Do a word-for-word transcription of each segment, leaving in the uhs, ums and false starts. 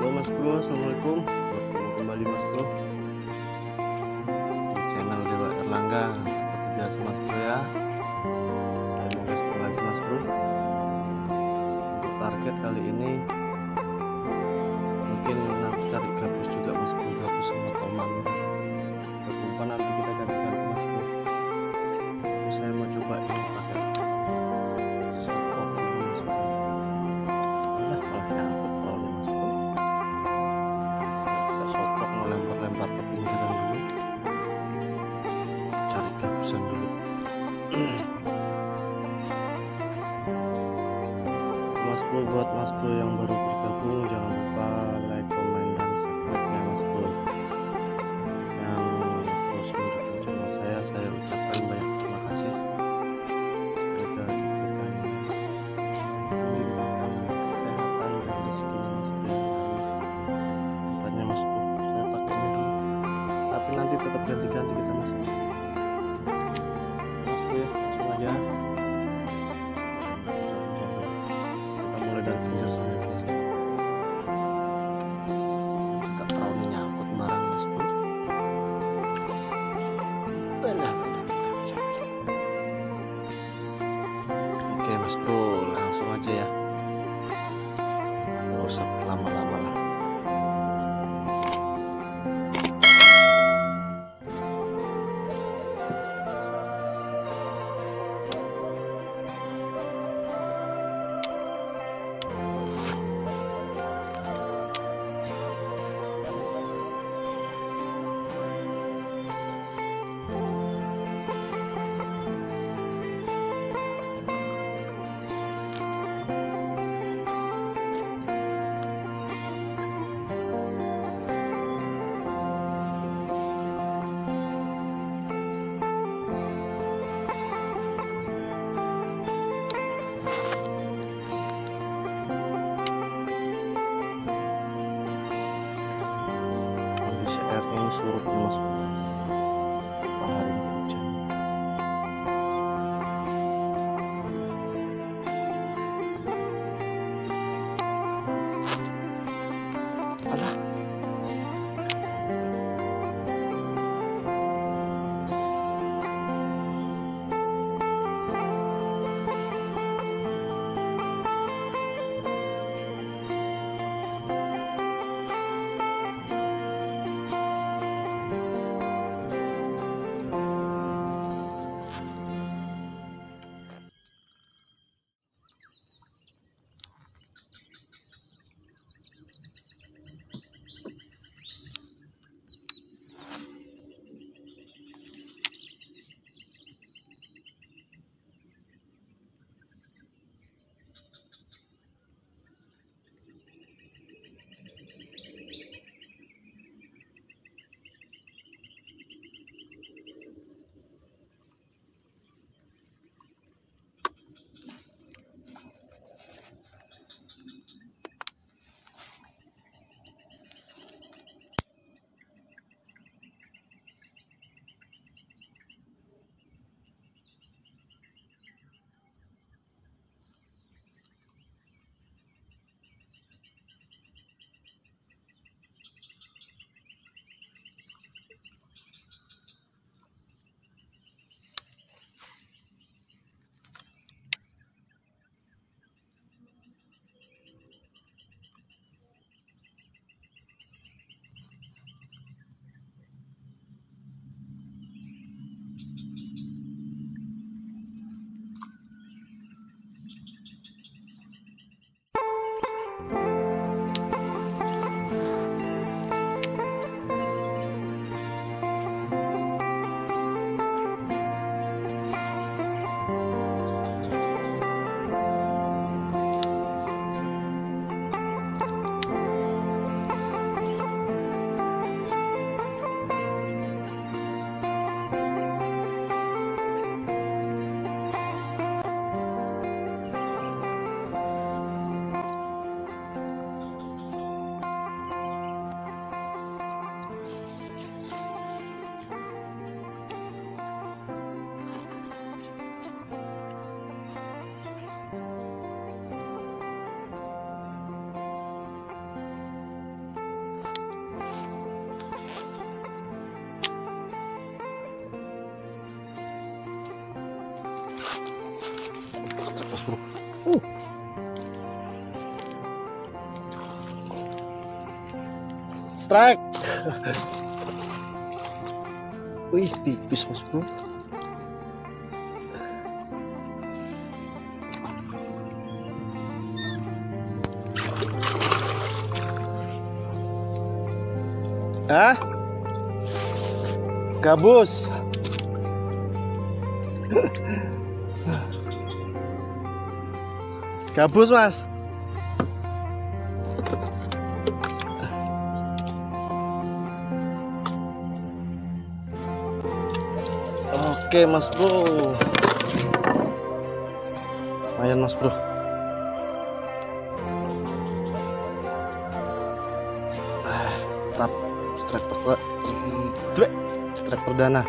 Halo Mas Bro, assalamualaikum. Bertemu kembali Mas Bro di channel Dewa Erlangga. Seperti biasa Mas Bro ya, saya mau casting lagi Mas Bro. Untuk target kali ini mungkin nanti cari gabus juga Mas Bro, gabus sama toman. Lupa nanti kita cari gabus Mas Bro. Saya mau coba ini pakai Mas Bro. Buat Mas Bro yang baru bergabung, jangan lupa like, comment, dan subscribe-nya Mas Bro. Yang terus mendukung channel saya, saya ucapkan banyak terima kasih. Semoga diberikan limpahan kesehatan dan rezeki Mas Bro. Tanya Mas Bro, saya pakai ini dulu, tapi nanti tetap ganti-ganti kita Mas Bro. Mas Bro ya, langsung aja. Oke Mas Bro, langsung aja ya, nggak usah berlama-lama lah. Airnya ini surut Mas Bro, hari ini hujan. Alah. Strike. Wih, tipis Mas Bro. Hah? Gabus. Gabus, Mas. Oke, Mas Bro. Lumayan, Mas Bro. Ah, tetap strike pertama. Strike perdana.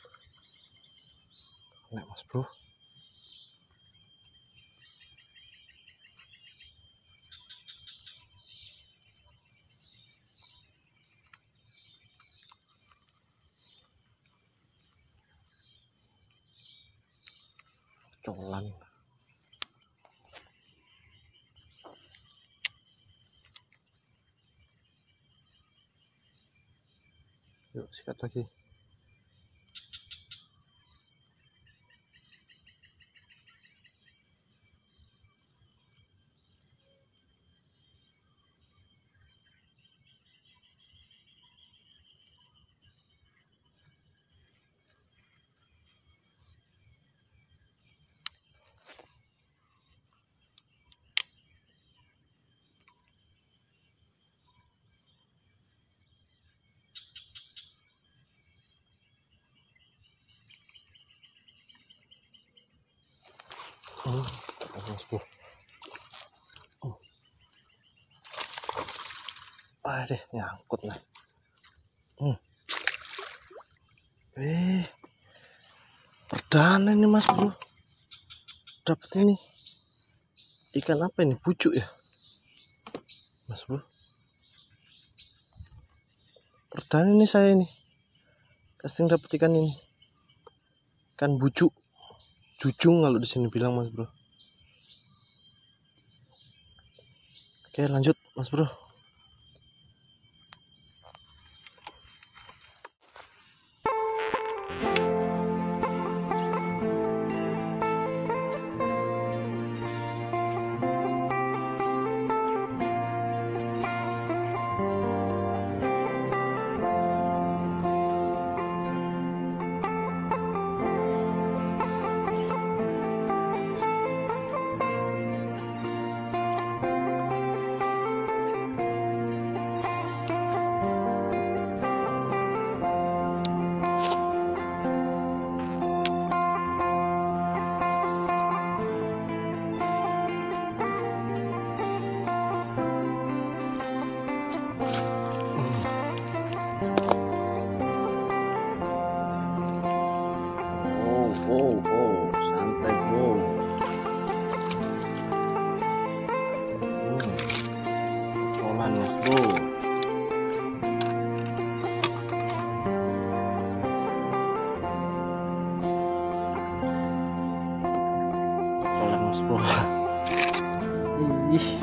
Aduh, enak Mas Bro. Colan. Yuk sikat lagi. Oh, Mas Bro. Oh. Ah, deh, nyangkut nih. Hmm. Eh, perdana nih Mas Bro. Dapat ini ikan apa ini? Pucuk ya, Mas Bro. Perdana ini saya ini. Casting dapat ikan ini. Ikan pucuk. Cucung kalau di sini bilang Mas Bro. Oke, lanjut Mas Bro. Mas Bro. Ih. Eh.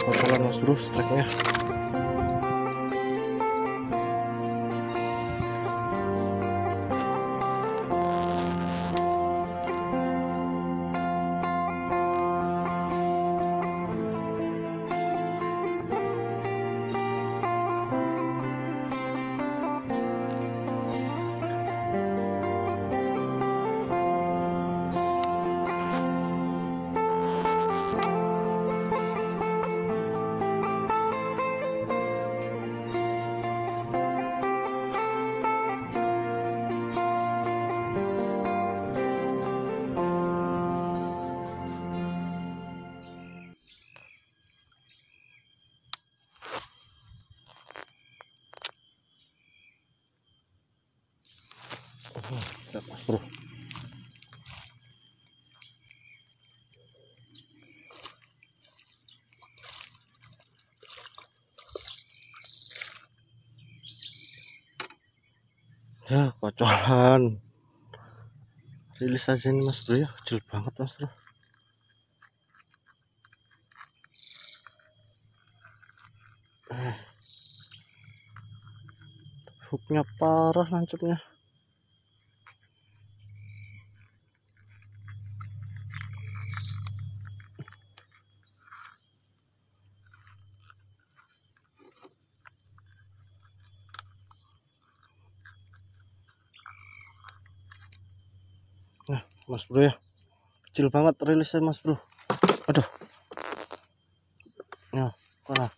Kontrolan mas bro, strike-nya. Tidak mas bro. Ya kocolan. Rilis aja ini mas bro ya, kecil banget mas bro. Eh. Hooknya parah lancipnya. Nah, mas bro ya, kecil banget rilisnya mas bro. Aduh, ya, parah.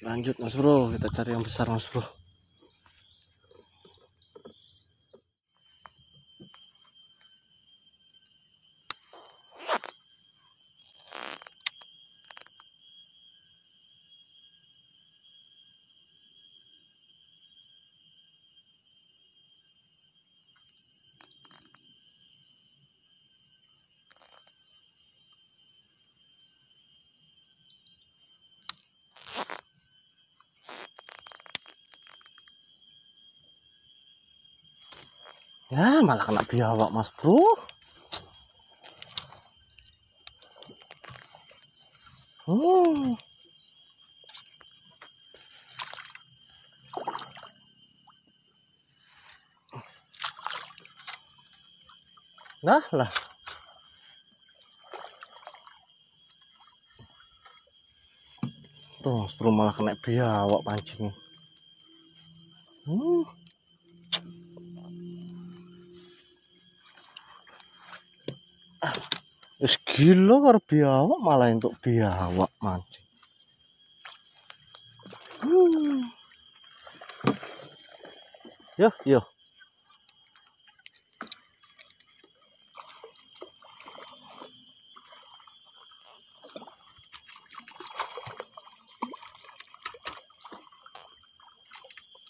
Lanjut mas bro, kita cari yang besar mas bro. Ya, malah kena biawak mas bro. Hmm. Nah lah. Tuh mas bro malah kena biawak pancing. Hmm. Wis gila karo biawak malah entuk biawak mancing. Hmm. Yo yo.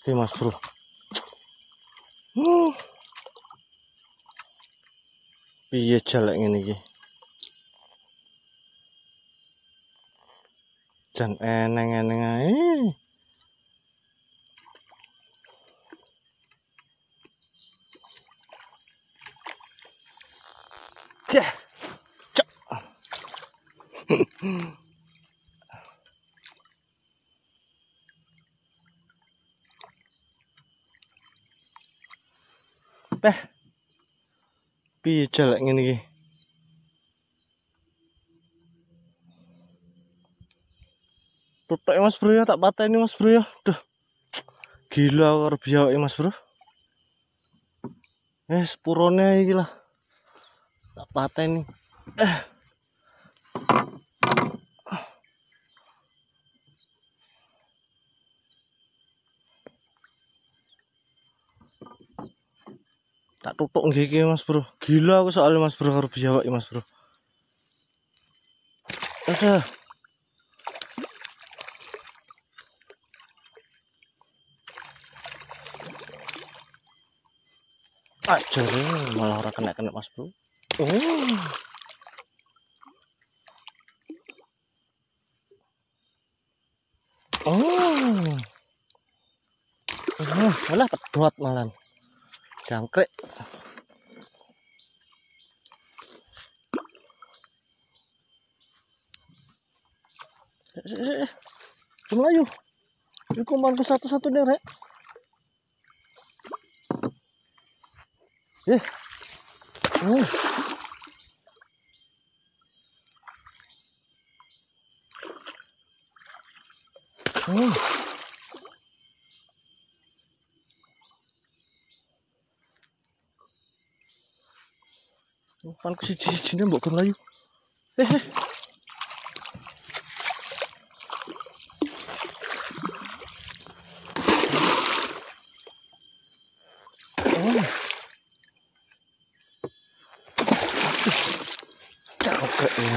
Oke mas bro. Hmm. Piye jalak ngene iki? Jan eneng-eneng ae. Ceh. Cok. peh. Piye jalak ngene iki? Petek Mas Bro ya, tak pateni Mas Bro ya. Duh. Gila karo biawake Mas Bro. Eh sepurone iki lah. Tak pateni. Eh. Tak tutuk nggih iki Mas Bro. Gila aku soalnya Mas Bro karo biawak Mas Bro. Aduh. Ajar malah ora kena-kena Mas Bro. Oh. Oh. Oh, malah pedot malan. Jangkrik. Melayu. Iku mangku satu-satu nih, Rek. Eh. Oh. Oh. Panku siji-sijine mbok melayu. Eh. Oh. Cakep ya.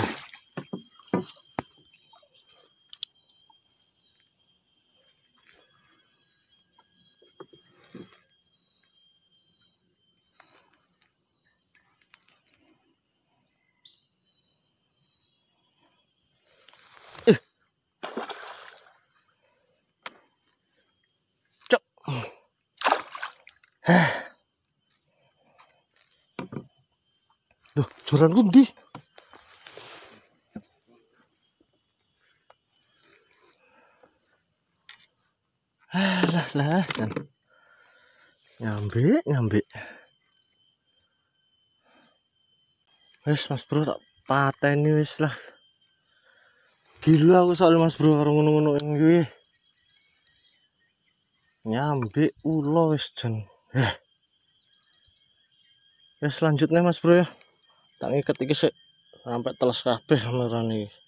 Heh. Loh, joran ku ndi? Alah, lah, kan. Nyambik, nyambik. Wis Mas Bro tak pateni wis lah. Gila aku soalnya Mas Bro karo ngono-ngono kuwi. Nyambik ulo wis jan. Eh. Ya selanjutnya Mas Bro ya. Tak ngiket iki sik sampai teles kabeh menerane iki.